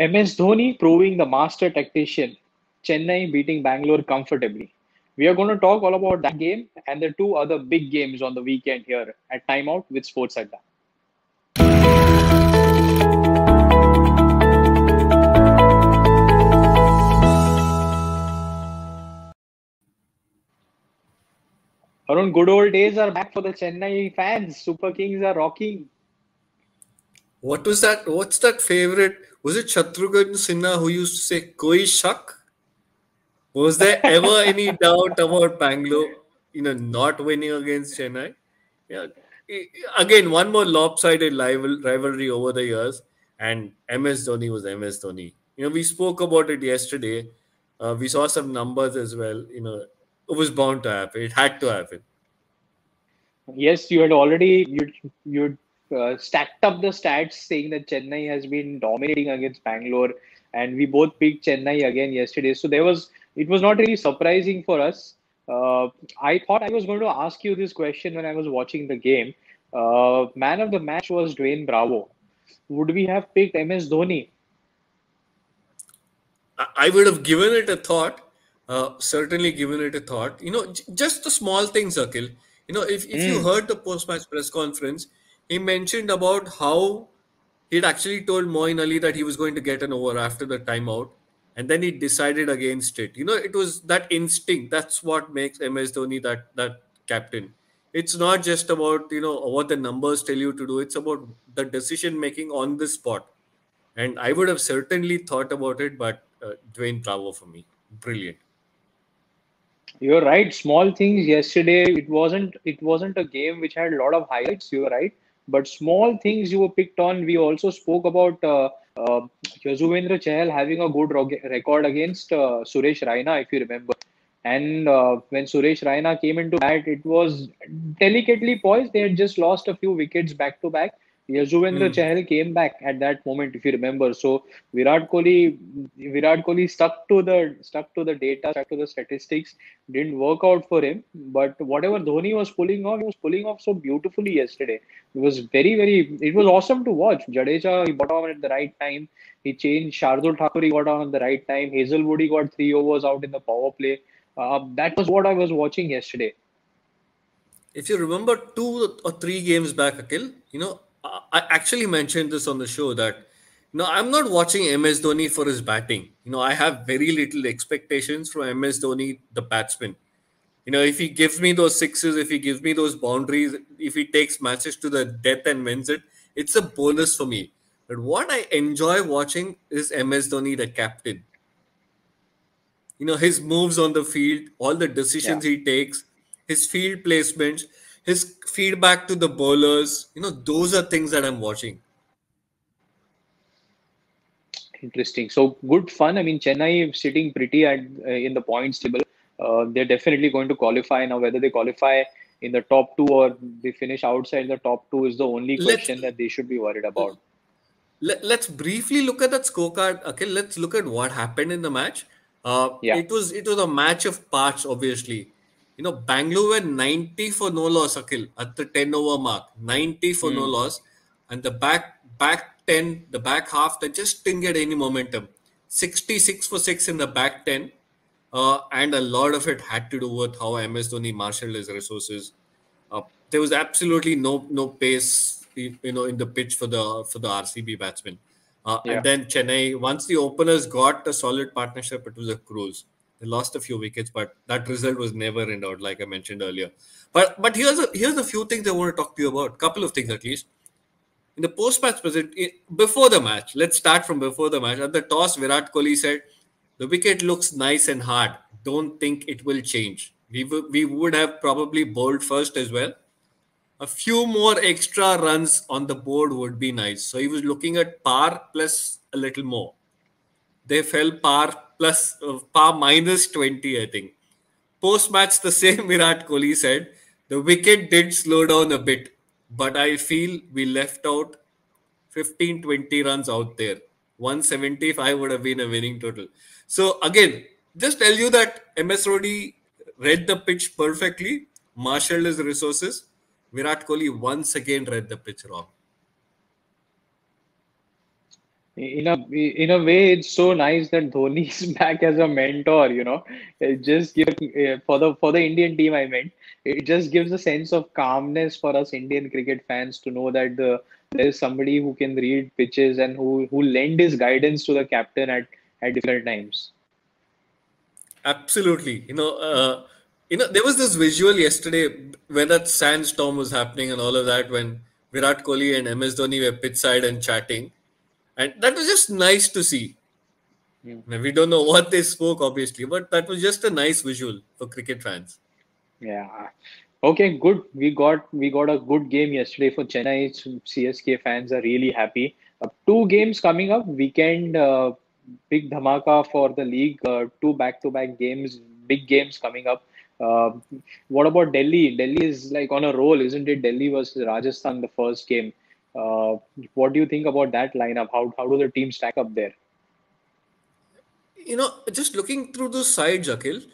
MS Dhoni proving the master tactician. Chennai beating Bangalore comfortably. We are going to talk all about that game and the two other big games on the weekend here at Timeout with SportsAdda. Arun, good old days are back for the Chennai fans. Super Kings are rocking. What was that? What's that favorite? Was it Shatrughan Sinha who used to say, "Koi shak"? Was there ever any doubt about Bangalore, not winning against Chennai? Yeah. Again, one more lopsided rivalry over the years. And MS Dhoni was MS Dhoni. We spoke about it yesterday. We saw some numbers as well. It was bound to happen. It had to happen. Yes, you had already... You stacked up the stats saying that Chennai has been dominating against Bangalore. And we both picked Chennai again yesterday. So it was not really surprising for us. I thought I was going to ask you this question when I was watching the game. Man of the match was Dwayne Bravo. Would we have picked MS Dhoni? I would have given it a thought. Certainly given it a thought. Just the small things, Akhil. If you heard the post-match press conference, he mentioned about how he'd actually told Mohen Ali that he was going to get an over after the timeout. And then he decided against it. It was that instinct. That's what makes MS Dhoni that captain. It's not just about, what the numbers tell you to do. It's about the decision-making on the spot. And I would have certainly thought about it, but Dwayne Bravo for me. Brilliant. You're right. Small things yesterday. It wasn't a game which had a lot of highlights. You're right. But small things you were picked on. We also spoke about Yuzvendra Chahal having a good record against Suresh Raina, if you remember. And when Suresh Raina came into bat, it was delicately poised. They had just lost a few wickets back to back. Yuzvendra Chahal came back at that moment, if you remember. So Virat Kohli stuck to the data, stuck to the statistics. Didn't work out for him. But whatever Dhoni was pulling off, he was pulling off so beautifully yesterday. It was very, very. It was awesome to watch. Jadeja, he got on at the right time. He changed Shardul Thakur. He got on at the right time. Hazelwood, he got 3 overs out in the power play. That was what I was watching yesterday. If you remember 2 or 3 games back, Akhil, I actually mentioned this on the show that, I'm not watching MS Dhoni for his batting. I have very little expectations from MS Dhoni, the batsman. If he gives me those sixes, if he gives me those boundaries, if he takes matches to the death and wins it, it's a bonus for me. But what I enjoy watching is MS Dhoni, the captain. His moves on the field, all the decisions he takes, his field placements, his feedback to the bowlers, those are things that I'm watching. Interesting. So good fun. I mean, Chennai sitting pretty in the points table. They're definitely going to qualify. Now, whether they qualify in the top 2 or they finish outside the top 2 is the only question that they should be worried about. Let's briefly look at that scorecard. Okay, let's look at what happened in the match. It was a match of parts, obviously. Bangalore were 90 for no loss, Akhil, at the 10-over mark. 90 for no loss. And the back 10, the back half, they just didn't get any momentum. 66 for 6 in the back 10. And a lot of it had to do with how MS Dhoni marshaled his resources. There was absolutely no pace, in the pitch for the RCB batsmen. And then Chennai, once the openers got a solid partnership, it was a cruise. They lost a few wickets, but that result was never in doubt, like I mentioned earlier. But here's a few things I want to talk to you about. Couple of things, at least. In the post-match present, before the match, let's start from before the match. At the toss, Virat Kohli said, "The wicket looks nice and hard. Don't think it will change. We would have probably bowled first as well. A few more extra runs on the board would be nice." So he was looking at par plus a little more. They fell par minus 20, I think. Post-match, the same Virat Kohli said, "The wicket did slow down a bit, but I feel we left out 15-20 runs out there. 175 would have been a winning total." So again, just tell you that MS Dhoni read the pitch perfectly, marshaled his resources. Virat Kohli once again read the pitch wrong. In a way, it's so nice that Dhoni is back as a mentor. You know, it just gives for the Indian team. I meant it just gives a sense of calmness for us Indian cricket fans to know that there is somebody who can read pitches and who lend his guidance to the captain at different times. Absolutely, there was this visual yesterday when that sandstorm was happening and all of that, when Virat Kohli and MS Dhoni were pitch side and chatting. And that was just nice to see. Yeah. We don't know what they spoke, obviously, but that was just a nice visual for cricket fans. Yeah. Okay, good. We got a good game yesterday for Chennai. CSK fans are really happy. Two games coming up weekend. Big dhamaka for the league. Two back-to-back games. Big games coming up. What about Delhi? Delhi is like on a roll, isn't it? Delhi versus Rajasthan, the first game. What do you think about that lineup? How do the teams stack up there? Just looking through those sides, Akhil,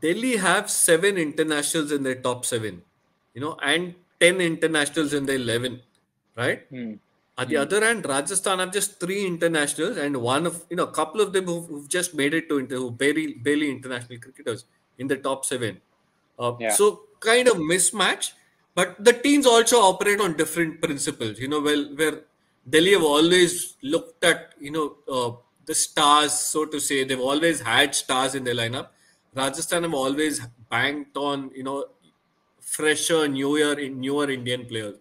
Delhi have 7 internationals in their top 7, and 10 internationals in their 11, right? Mm. At the other end, Rajasthan have just 3 internationals and one of, a couple of them who've just made it to who barely international cricketers in the top 7. So kind of mismatch. But the teams also operate on different principles, where Delhi have always looked at, the stars, so to say. They've always had stars in their lineup. Rajasthan have always banked on, fresher, newer Indian players.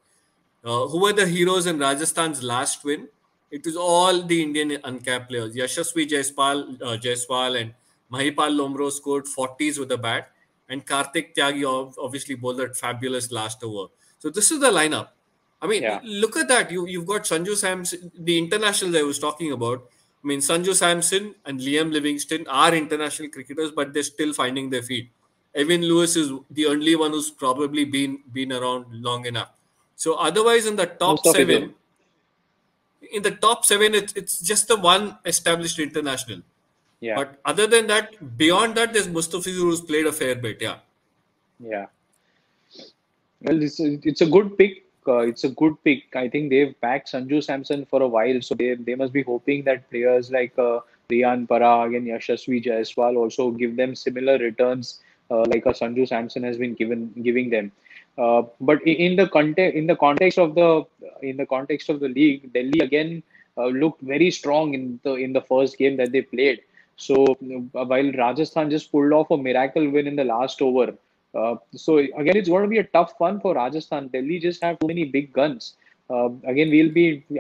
Who were the heroes in Rajasthan's last win? It was all the Indian uncapped players. Yashasvi Jaiswal and Mahipal Lomro scored 40s with a bat. And Karthik Tyagi obviously bowled that fabulous last over. So this is the lineup. I mean, Look at that. You've got Sanju Samson, the international that I was talking about. I mean, Sanju Samson and Liam Livingstone are international cricketers, but they're still finding their feet. Evan Lewis is the only one who's probably been around long enough. So otherwise, in the top seven, it's just the one established international. Yeah. But other than that, beyond that, there's Mustafizur who's played a fair bit. Yeah. Well, it's a good pick. I think they've backed Sanju Samson for a while, so they must be hoping that players like Riyan Parag and Yashasvi Jaiswal also give them similar returns like a Sanju Samson has been giving them. But in the context of the league, Delhi again looked very strong in the first game that they played. So while Rajasthan just pulled off a miracle win in the last over, so again it's going to be a tough one for Rajasthan. Delhi just have too many big guns. Again,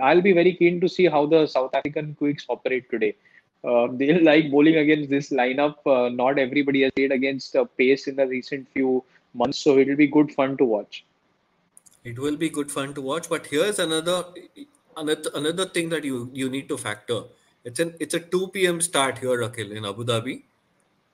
I'll be very keen to see how the South African quicks operate today. They'll like bowling against this lineup. Not everybody has played against pace in the recent few months, so it'll be good fun to watch. It will be good fun to watch. But here's another thing that you need to factor. It's a 2 p.m. start here, Akhil, in Abu Dhabi.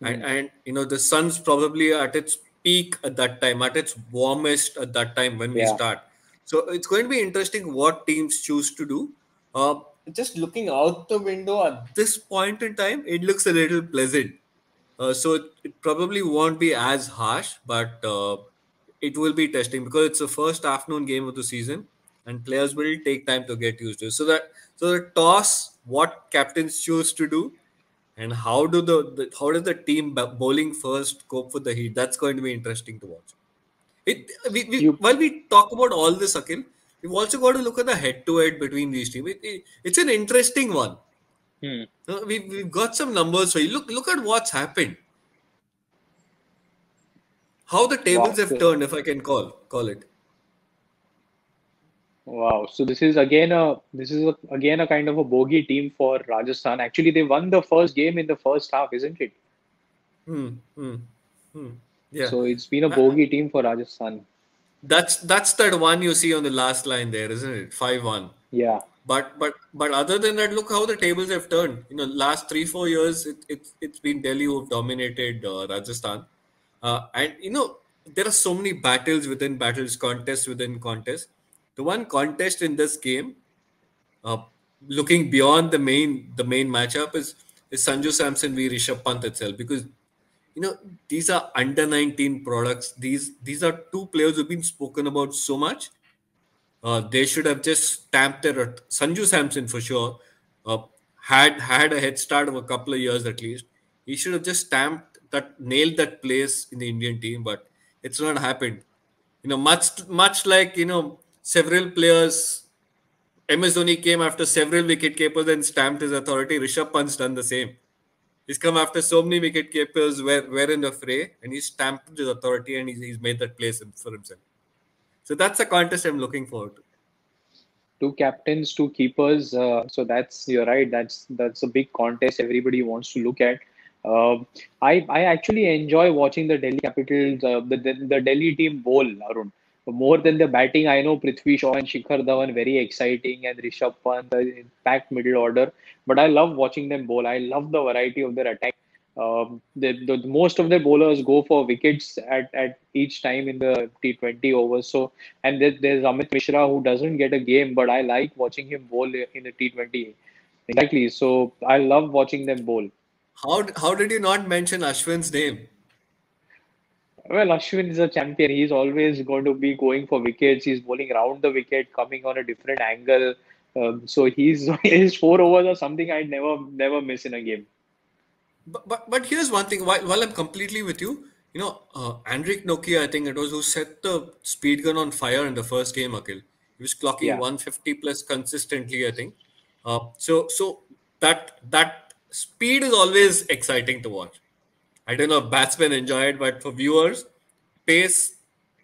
And the sun's probably at its peak at that time, at its warmest at that time when we start. So it's going to be interesting what teams choose to do. Just looking out the window at this point in time, it looks a little pleasant. So it probably won't be as harsh, but it will be testing because it's the first afternoon game of the season and players will take time to get used to it. So the toss, what captains choose to do and how does the team bowling first cope with the heat? That's going to be interesting to watch. While we talk about all this, Akhil, we've also got to look at the head-to-head between these teams. It's an interesting one. We've got some numbers for you. Look at what's happened. How the tables have turned, if I can call it. Wow. So this is again a kind of a bogey team for Rajasthan. Actually, they won the first game in the first half, isn't it? Yeah. So it's been a bogey team for Rajasthan. That's that one you see on the last line there, isn't it? 5-1. Yeah. But other than that, look how the tables have turned. Last 3-4 years, it's been Delhi who've dominated Rajasthan, and there are so many battles within battles, contests within contests. The one contest in this game, looking beyond the main matchup, is Sanju Samson v Rishabh Pant itself, because these are under-19 products. These are two players who've been spoken about so much. They should have just stamped their Sanju Samson for sure had a head start of a couple of years at least, he should have just nailed that place in the Indian team, but it's not happened. You know, much like, you know, several players, MS Dhoni came after several wicketkeepers and stamped his authority. Rishabh Pant's done the same. He's come after so many wicketkeepers were in the fray, and he's stamped his authority and he's made that place for himself. So that's a contest I'm looking forward to. Two captains, two keepers. So that's, you're right. That's a big contest everybody wants to look at. I actually enjoy watching the Delhi Capitals, the Delhi team bowl, Arun. More than the batting, I know Prithvi Shaw and Shikhar Dhawan, very exciting, and Rishabh Pant, the packed middle order. But I love watching them bowl. I love the variety of their attack. The most of their bowlers go for wickets at each time in the T20 overs. So, and there's Amit Mishra, who doesn't get a game, but I like watching him bowl in the T20. Exactly. So I love watching them bowl. How did you not mention Ashwin's name? Well, Ashwin is a champion. He's always going to be going for wickets. He's bowling round the wicket, coming on a different angle. So his 4 overs are something I'd never miss in a game. But here's one thing. While I'm completely with you, you know, Andrik Nokia, I think it was, who set the speed gun on fire in the first game, Akhil. He was clocking 150 plus consistently, I think. So that speed is always exciting to watch. I don't know if batsmen enjoy it, but for viewers, pace,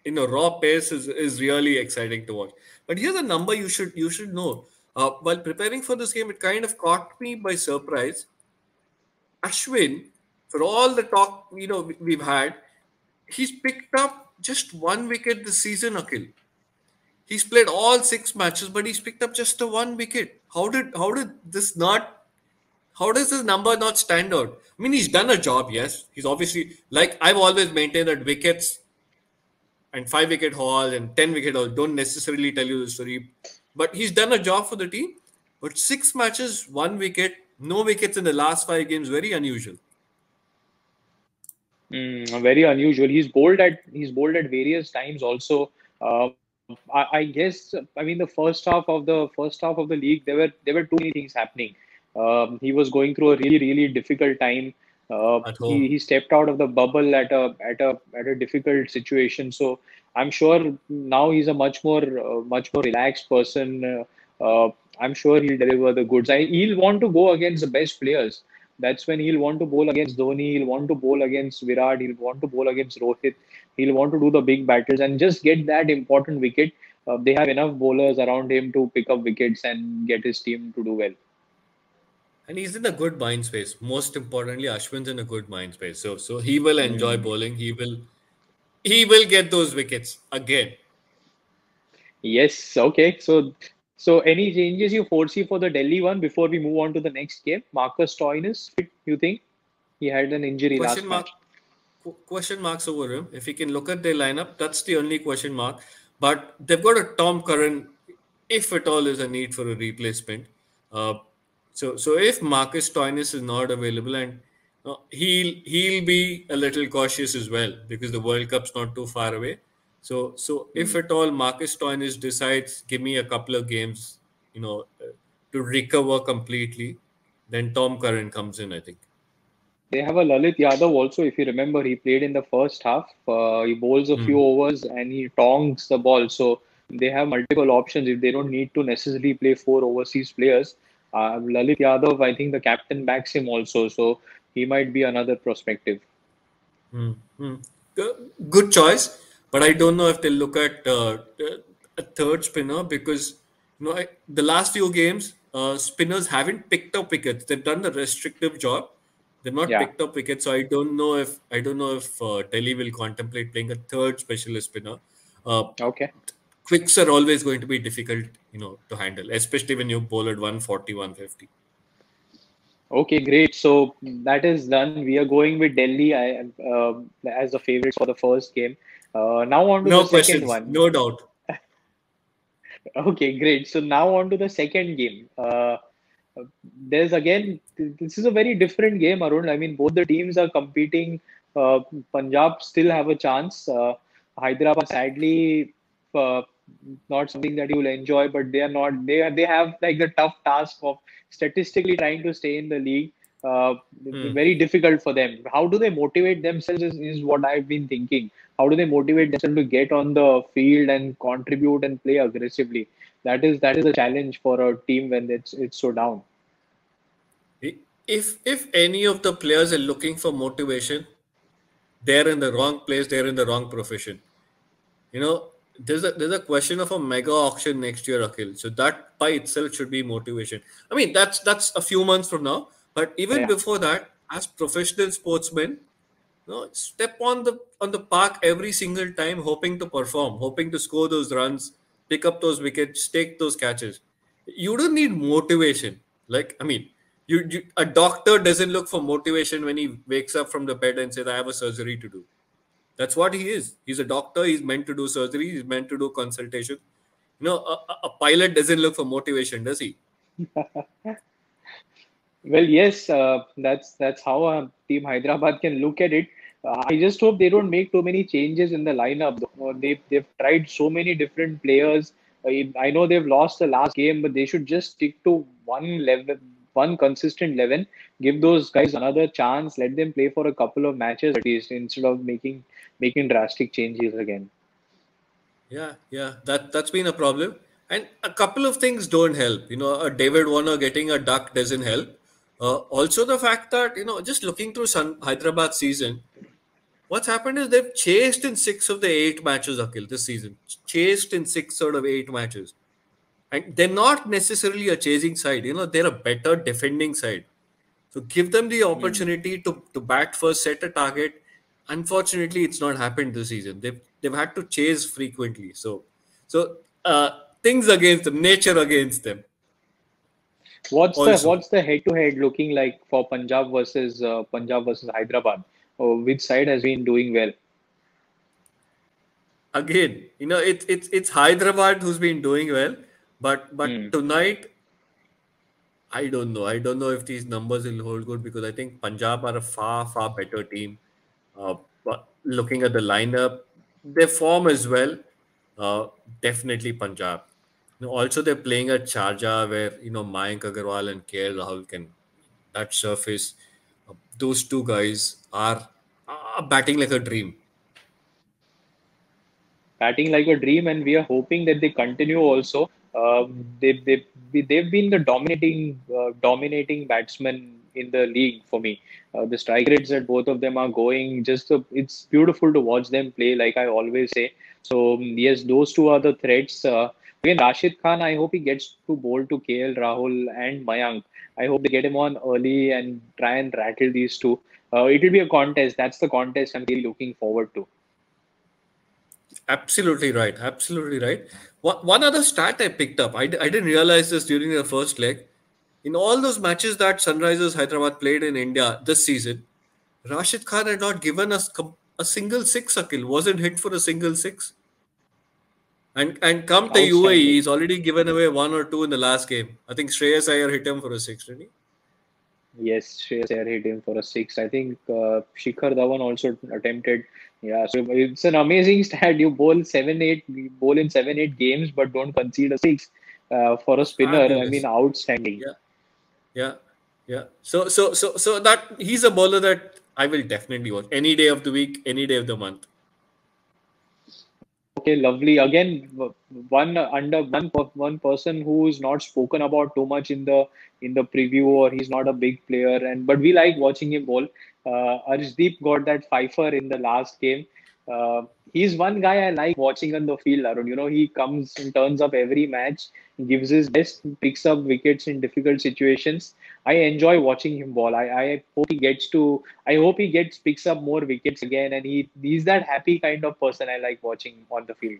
you know, raw pace is really exciting to watch. But here's a number you should know. While preparing for this game, it kind of caught me by surprise. Ashwin, for all the talk, you know, we've had, he's picked up just 1 wicket this season, Akhil. He's played all 6 matches, but he's picked up just the 1 wicket. How does this number not stand out? I mean, he's done a job, yes. He's obviously, like I've always maintained, that wickets and 5-wicket hauls and 10-wicket hauls don't necessarily tell you the story. But he's done a job for the team. But 6 matches, 1 wicket, no wickets in the last 5 games, very unusual. Very unusual. He's bowled at various times also. I guess, I mean, the first half of the league, there were too many things happening. He was going through a really difficult time. He stepped out of the bubble at a difficult situation. So I'm sure now he's a much more relaxed person. I'm sure he'll deliver the goods. He'll want to go against the best players. That's when he'll want to bowl against Dhoni. He'll want to bowl against Virat. He'll want to bowl against Rohit. He'll want to do the big battles and just get that important wicket. They have enough bowlers around him to pick up wickets and get his team to do well. And he's in a good mind space. Most importantly, Ashwin's in a good mind space. So he will enjoy bowling. He will get those wickets again. Yes. Okay. So any changes you foresee for the Delhi one before we move on to the next game? Marcus Stoinis, you think? He had an injury last match. Question marks over him. If you can look at their lineup, that's the only question mark. But they've got a Tom Curran, if at all is a need for a replacement. So if Marcus Stoinis is not available, and he'll be a little cautious as well, because the World Cup's not too far away. So if at all Marcus Stoinis decides, give me a couple of games, you know, to recover completely, then Tom Curran comes in, I think. They have a Lalit Yadav also. If you remember, he played in the first half. He bowls a few overs and he tongs the ball. So they have multiple options if they don't need to necessarily play 4 overseas players. Lalit Yadav, I think the captain backs him also, so he might be another prospective. Good choice, but I don't know if they'll look at a third spinner, because, you know, the last few games, spinners haven't picked up wickets. They've done the restrictive job. They've not picked up wickets, so I don't know if Delhi will contemplate playing a third specialist spinner. Okay. Quicks are always going to be difficult, you know, to handle, especially when you bowl at 140, 150. Okay, great. So that is done. We are going with Delhi as the favorites for the first game. Now on to the second one. No doubt. Okay, great. So now on to the second game. There's again, this is a very different game, Arun. I mean, both the teams are competing. Punjab still have a chance. Hyderabad, sadly, not something that you will enjoy, but they have like the tough task of statistically trying to stay in the league, very difficult for them. How do they motivate themselves is what I've been thinking. How do they motivate themselves to get on the field and contribute and play aggressively? That is a challenge for a team when it's so down. If any of the players are looking for motivation, they're in the wrong place, they're in the wrong profession. You know, there's a question of a mega auction next year, Akhil. So that by itself should be motivation. I mean, that's a few months from now. But even before that, as professional sportsmen, you know, step on the park every single time, hoping to perform, hoping to score those runs, pick up those wickets, take those catches. You don't need motivation. Like, I mean, you a doctor doesn't look for motivation when he wakes up from the bed and says, I have a surgery to do. That's what he is. He's a doctor. He's meant to do surgery. He's meant to do consultation. You know, a pilot doesn't look for motivation, does he? Well, yes, that's how Team Hyderabad can look at it. I just hope they don't make too many changes in the lineup. They've tried so many different players. I know they've lost the last game, but they should just stick to one consistent 11. Give those guys another chance. Let them play for a couple of matches at least instead of making drastic changes again. Yeah, that's been a problem. And a couple of things don't help. You know, a David Warner getting a duck doesn't help. Also, the fact that, you know, just looking through Hyderabad season, what's happened is they've chased in 6 of the 8 matches, Akhil, this season. Chased in 6 out of 8 matches. And they're not necessarily a chasing side. You know, they're a better defending side. So give them the opportunity to bat first, set a target. Unfortunately, it's not happened this season. They've had to chase frequently. So things against them, nature against them. What's the head-to-head looking like for Punjab versus Hyderabad? Which side has been doing well? Again, you know, it's Hyderabad who's been doing well, but tonight, I don't know. I don't know if these numbers will hold good because I think Punjab are a far, far better team. But looking at the lineup, their form as well, definitely Punjab. You know, also, they're playing at Sharjah where, you know, Mayank Agarwal and KL Rahul can, that surface, those two guys are batting like a dream. Batting like a dream, and we are hoping that they continue also. They've been the dominating batsmen in the league for me. The strike rates that both of them are going, it's beautiful to watch them play, like I always say. So, yes, those two are the threats. Again, Rashid Khan, I hope he gets to bowl to KL Rahul and Mayank. I hope they get him on early and try and rattle these two. It will be a contest. That's the contest I'm really looking forward to. Absolutely right. One other stat I picked up, I didn't realize this during the first leg. In all those matches that Sunrisers Hyderabad played in India this season, Rashid Khan had not given us a single six, Akhil. Wasn't hit for a single six. And come to UAE, he's already given away 1 or 2 in the last game. I think Shreyas Iyer hit him for a six, didn't he? Yes, Shreyas Iyer hit him for a six. I think Shikhar Dhawan also attempted. Yeah, so it's an amazing stat. You bowl in 7-8 games, but don't concede a six for a spinner. I mean, outstanding. Yeah. So that he's a bowler that I will definitely watch any day of the week, any day of the month. Okay, lovely. Again, one person who's not spoken about too much in the preview, or he's not a big player, but we like watching him bowl. Arshdeep got that fifer in the last game. He's one guy I like watching on the field, Arun. You know, he comes and turns up every match, gives his best, picks up wickets in difficult situations. I enjoy watching him bowl. I hope he picks up more wickets again, and he's that happy kind of person I like watching on the field.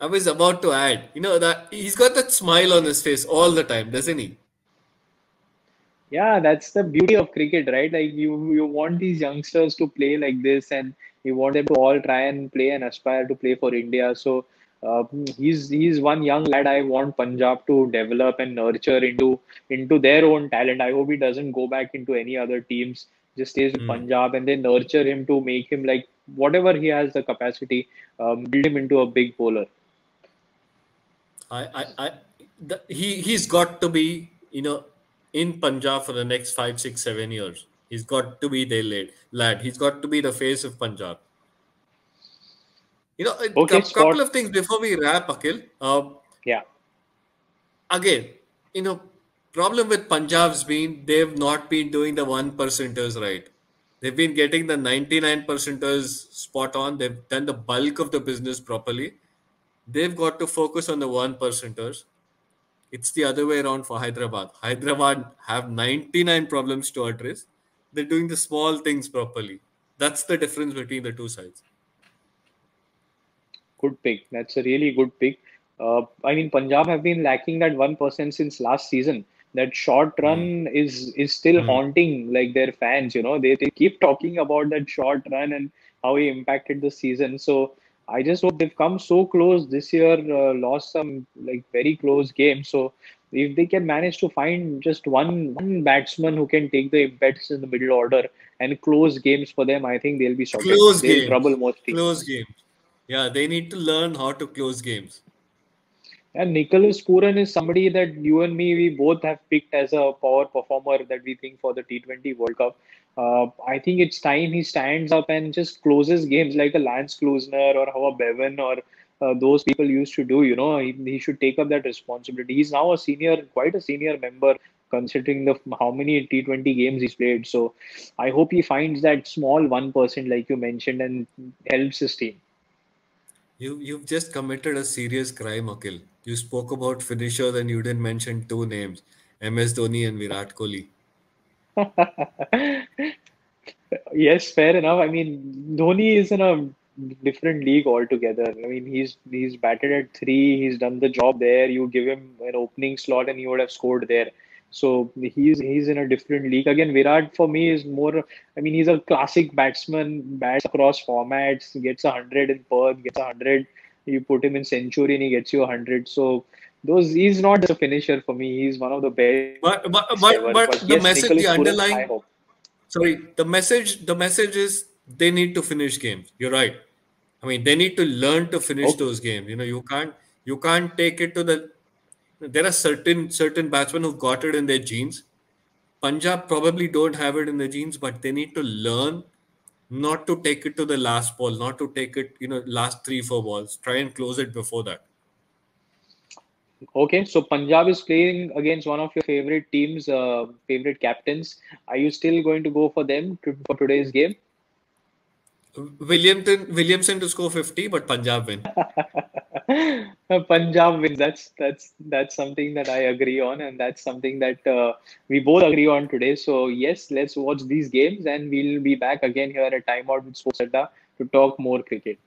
I was about to add, you know, that he's got that smile on his face all the time, doesn't he? Yeah, that's the beauty of cricket, right? Like you want these youngsters to play like this, and you want them to all try and play and aspire to play for India. So he's one young lad I want Punjab to develop and nurture into their own talent. I hope he doesn't go back into any other teams. Just stays with Punjab, and they nurture him to make him like whatever he has the capacity, build him into a big bowler. He's got to be in Punjab for the next 5, 6, 7 years. He's got to be their lad. He's got to be the face of Punjab. Okay, couple of things before we wrap, Akhil. Yeah. Again, problem with Punjab's been they've not been doing the 1%ers right. They've been getting the 99%ers spot on. They've done the bulk of the business properly. They've got to focus on the 1%ers. It's the other way around for Hyderabad. Hyderabad have 99 problems to address. They're doing the small things properly. That's the difference between the two sides. Good pick. That's a really good pick. I mean, Punjab have been lacking that 1% since last season. That short run is still haunting like their fans. They keep talking about that short run and how he impacted the season. So I just hope they've come so close this year, lost some very close games. So if they can manage to find just one batsman who can take the bets in the middle order and close games for them, I think they'll be sorted. They'll trouble most teams. Close games. Yeah, they need to learn how to close games. And Nicholas Puran is somebody that you and me, we both have picked as a power performer that we think for the T20 World Cup. I think it's time he stands up and just closes games like a Lance Klusener or Howard Bevan or those people used to do. He should take up that responsibility. He's now quite a senior member, considering how many T20 games he's played. So I hope he finds that small 1%, like you mentioned, and helps his team. You've just committed a serious crime, Akhil. You spoke about finishers and you didn't mention two names, MS Dhoni and Virat Kohli. Yes, fair enough. I mean, Dhoni is in a different league altogether. I mean, he's batted at 3. He's done the job there. You give him an opening slot and he would have scored there. So he's in a different league. Again, Virat for me is more, he's a classic batsman, bats across formats, gets 100 in Perth, gets 100. You put him in century and he gets you 100. So he's not just a finisher for me. He's one of the best. The message is they need to finish games. You're right. I mean, they need to learn to finish those games. You can't take it to the. There are certain batsmen who've got it in their genes. Punjab probably don't have it in their genes, but they need to learn not to take it to the last ball, not to take it, last 3-4 balls. Try and close it before that. Okay, so Punjab is playing against one of your favorite teams, favorite captains. Are you still going to go for them for today's game? Williamson to score 50, but Punjab win. Punjab wins. That's something that I agree on, and that's something that we both agree on today. So yes, let's watch these games, and we'll be back again here at Timeout with SportsAdda to talk more cricket.